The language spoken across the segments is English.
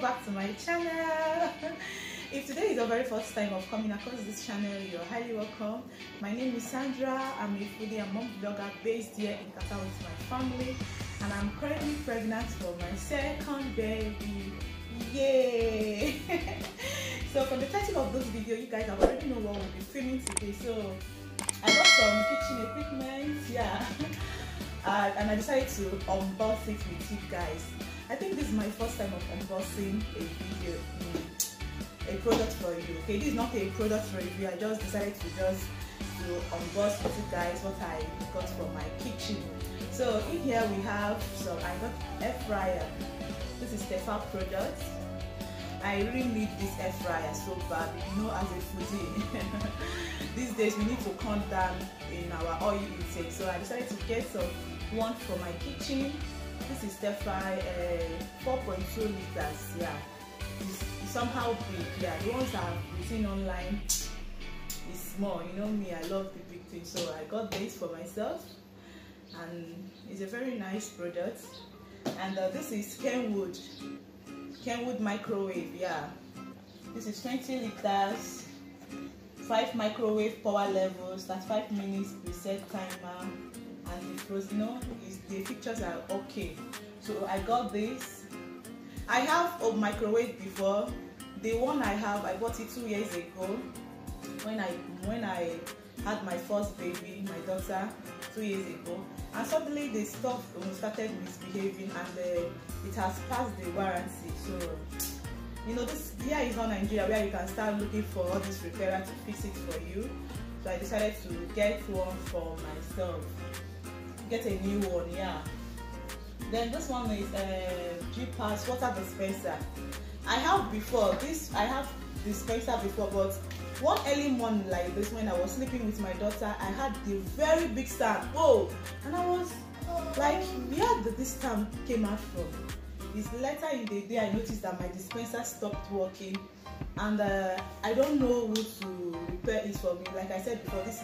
welcome back to my channel. If today is your very first time of coming across this channel, you're highly welcome. My name is Sandra. I'm a foodie and mom blogger based here in Qatar with my family, and I'm currently pregnant for my second baby. Yay! So from the title of this video, you guys already know what we'll be filming today. So I got some kitchen equipment, and I decided to unbox it with you guys. I think this is my first time of unboxing a video, a product for you. Okay, this is not a product review. I just decided to unbox with you guys what I got from my kitchen. So in here we have, I got air fryer. This is Tefal product. I really need this air fryer so bad. You know, as a foodie, these days we need to calm down in our oil intake. So I decided to get some one for my kitchen. This is Tefal 4.2 liters. Yeah, it's somehow big. Yeah, the ones I've seen online is small. You know me, I love the big thing. So I got this for myself, and it's a very nice product. And this is Kenwood microwave. Yeah, this is 20 liters, 5 microwave power levels. That's 5 minutes preset timer, and the frozen, the pictures are okay. So I got this. I have a microwave before. The one I have, I bought it 2 years ago when I had my first baby, my daughter, 2 years ago, and suddenly the stuff started misbehaving, and it has passed the warranty. So you know, this here is not Nigeria where you can start looking for all this repairer to fix it for you. So I decided to get one for myself, get a new one. Yeah. Then this one is a G-Pass water dispenser. I have before this. I have dispenser before, but one early morning like this, when I was sleeping with my daughter, I had the very big stamp. Oh, and I was like, where did this stamp came out from? It's later in the day I noticed that my dispenser stopped working, and I don't know who to repair it for me. Like I said before, this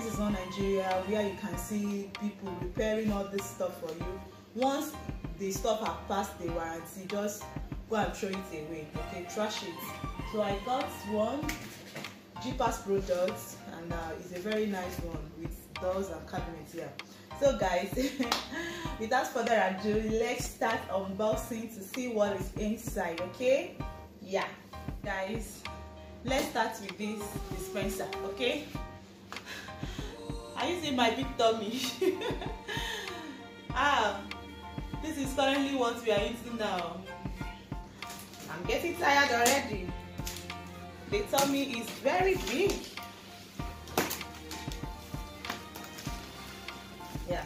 is not Nigeria where you can see people repairing all this stuff for you. Once the stuff has passed the warranty, just go and throw it away. Okay, trash it. So I got one G-Pass products, and it's a very nice one with doors and cabinets here. So guys, without further ado, let's start unboxing to see what is inside. Okay, yeah, guys, let's start with this dispenser. Okay, are you seeing my big tummy? This is currently what we are into now. I'm getting tired already. The tummy is very big. Yeah.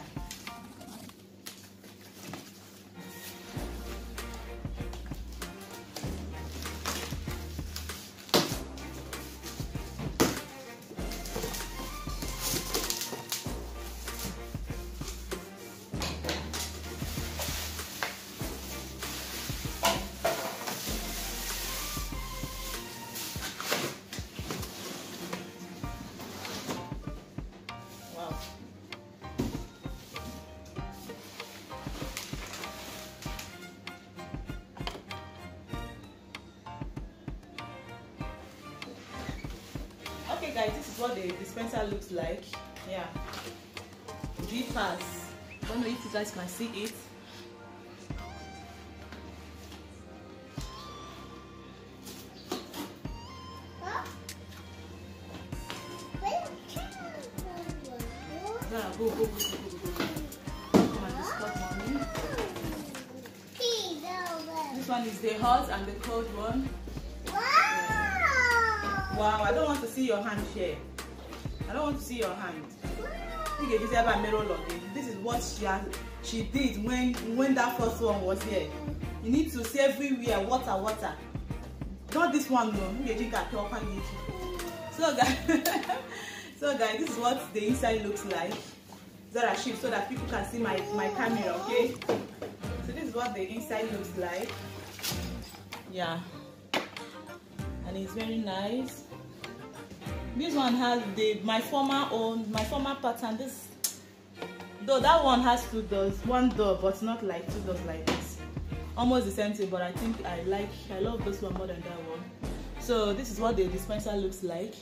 Guys, this is what the dispenser looks like. Yeah, G-Pass. Don't know if you guys can see it. This one is the hot and the cold one. Wow, I don't want to see your hand here. I don't want to see your hand. This is what she did when that first one was here. You need to see everywhere, water. Not this one though. So guys, this is what the inside looks like. That I shift so that people can see my camera, okay? So this is what the inside looks like. Yeah. And it's very nice. This one has my former pattern. This though, that one has 2 doors, 1 door, but not like 2 doors like this. almost the same thing, but I think I love this one more than that one. So this is what the dispenser looks like.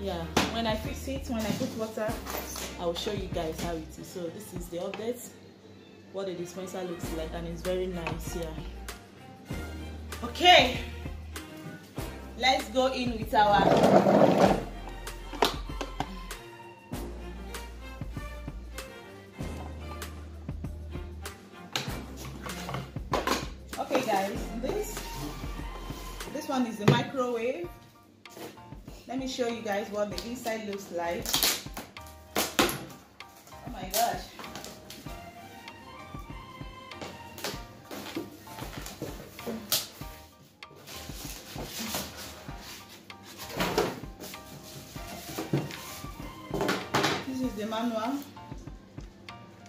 Yeah, when I fix it, when I put water, I will show you guys how it is. So this is the update, what the dispenser looks like, and it's very nice. Yeah. Okay, let's go in with our This one is the microwave. Let me show you guys what the inside looks like. Oh my gosh. This is the manual.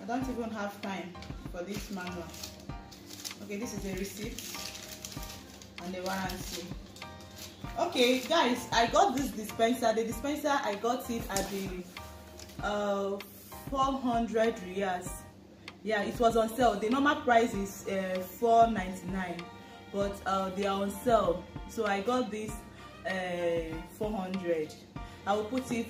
I don't even have time for this manual. Okay, this is the receipt and the warranty. Okay guys, I got this dispenser. The dispenser, I got it at the 400 riyals. Yeah, it was on sale. The normal price is 499, but they are on sale, so I got this 400. I will put it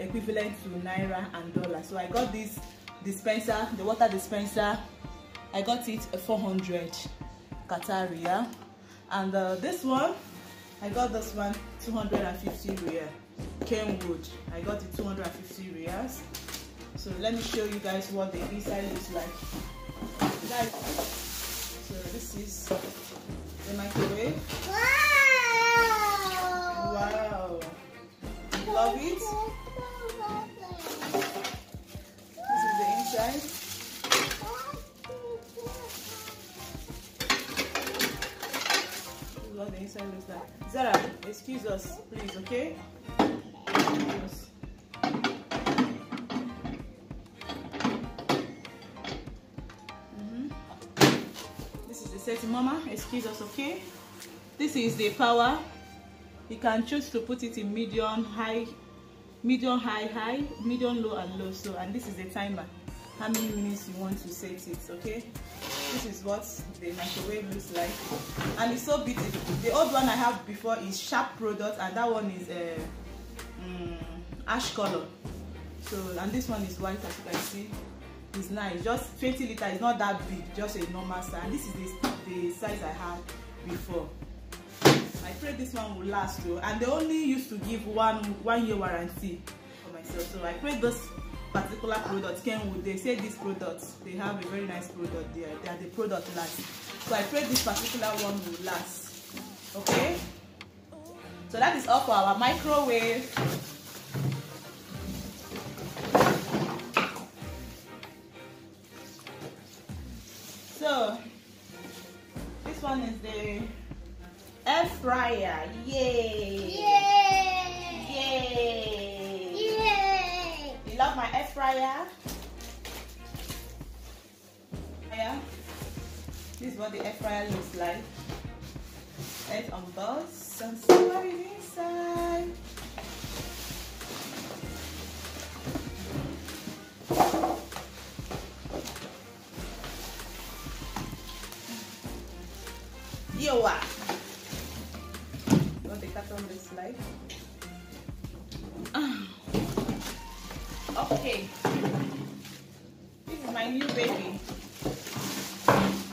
equivalent to naira and dollar. So I got this dispenser, the water dispenser, I got it 400 Qatari, yeah? And this one, I got this one 250 riyal. Kenwood, I got the 250 riyals. So let me show you guys what the inside looks like. Guys, so this is the microwave. Wow! Wow! Love it. This is the inside. The inside looks like. Zara, excuse us, please, okay? Yes. This is the setting, Mama. Excuse us, okay? This is the power. You can choose to put it in medium, high, high, medium, low, and low. So, and this is the timer. How many minutes you want to set it, okay? This is what the microwave looks like, and it's so beautiful. The old one I have before is sharp product, and that one is ash color. So, and this one is white, as you can see. It's nice. Just 20 liters. It's not that big. Just a normal size. And this is the size I had before. I pray this one will last though. And they only used to give one year warranty for myself. So I pray this particular product, Kenwood, they say this product, they have a very nice product there, that the product lasts. So I pray this particular one will last. Okay, so that is all for our microwave. So this one is the air fryer. Yay! Yay! Yay! I love my air fryer. This is what the air fryer looks like. It's on both and somewhere inside. Yo! What the carton looks like. Okay, this is my new baby.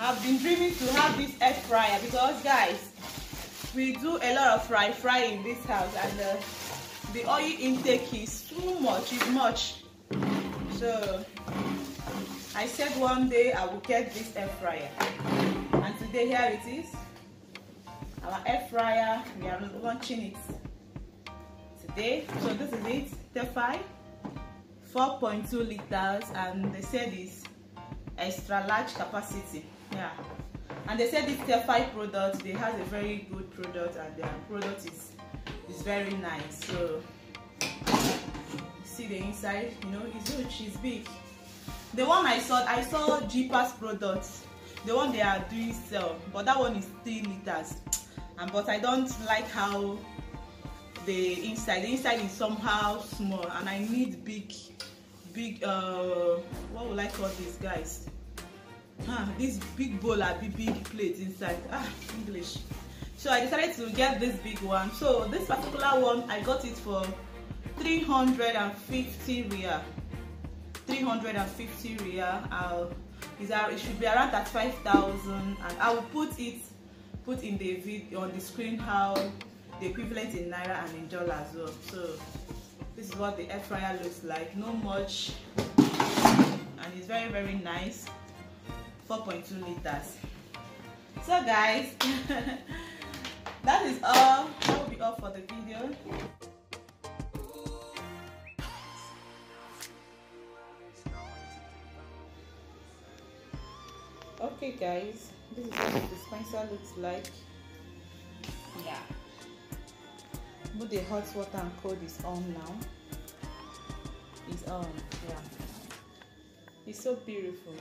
I've been dreaming to have this air fryer because, guys, we do a lot of fry in this house, and the oil intake is too much. So I said one day I will get this air fryer, and today here it is. Our air fryer, we are launching it today. So this is it, Tefal. 4.2 liters, and they said it's extra large capacity. Yeah, and they said it's their Tefal product. They have a very good product, and their product is very nice. So see the inside, you know, it's huge, it's big. The one I saw G-Pass products, the one they are doing sell, but that one is 3 liters, and but I don't like how the inside is somehow small, and I need big what will I call this, guys? This big bowl, a big plate inside. English. So I decided to get this big one. So this particular one, I got it for 350 riyal. 350 riyal. It should be around 35,000, and I will put in the video on the screen how the equivalent in naira and in dollar as well. So this is what the air fryer looks like. Not much, and it's very, very nice. 4.2 liters. So guys, that is all. That will be all for the video. Okay guys, this is what the dispenser looks like. Yeah, but the hot water and cold is on now. It's on. Yeah, it's so beautiful.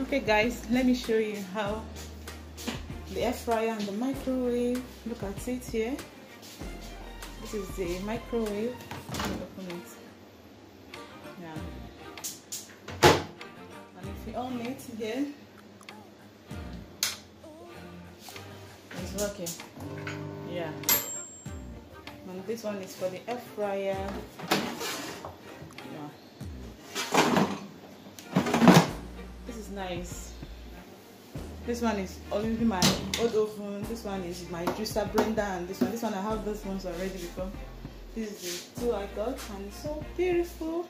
Okay guys, let me show you how the air fryer and the microwave. Look at it here. This is the microwave. Let me open it. Yeah. And if you on it here, it's working. Yeah. And this one is for the air fryer. Yeah. This is nice. This one is already my old oven. This one is my juicer blender, and this one I have those ones already before. This is the two I got, and it's so beautiful.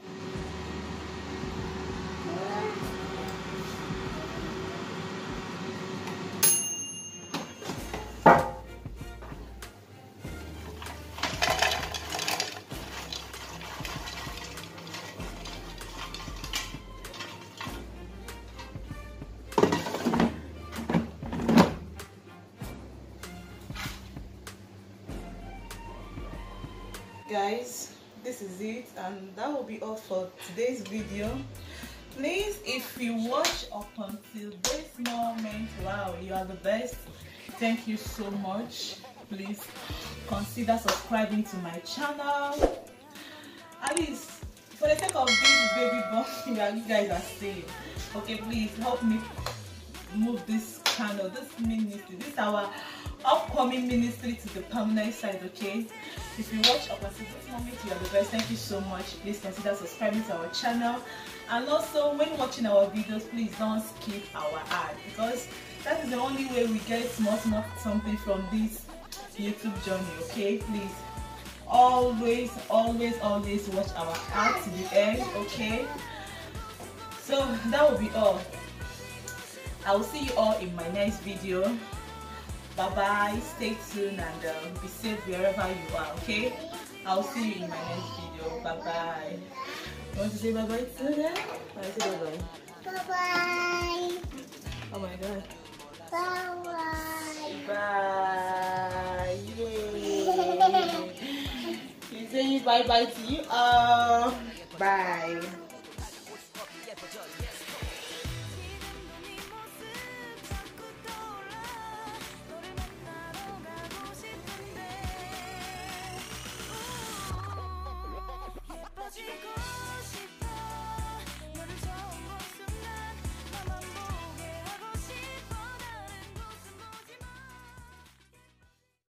Guys, this is it, and that will be all for today's video. Please, if you watch up until this moment, wow, you are the best. Thank you so much. Please consider subscribing to my channel, at least for the sake of this baby bump that you guys are seeing. Okay, please help me move this channel, this ministry, this our upcoming ministry to the permanent side. Okay, if you watch up until this moment, you are the best. Thank you so much. Please consider subscribing to our channel, and also when watching our videos, please don't skip our ad, because that is the only way we get small something from this YouTube journey. Okay, please always watch our ad to the end. Okay, so that will be all. I will see you all in my next video. Bye-bye, stay tuned, and be safe wherever you are, okay? I'll see you in my next video. Bye-bye. You want to say bye-bye to them? I'll say bye-bye. Bye-bye. Oh my God. Bye-bye. Bye. Yay. He's saying bye-bye to you all. Bye.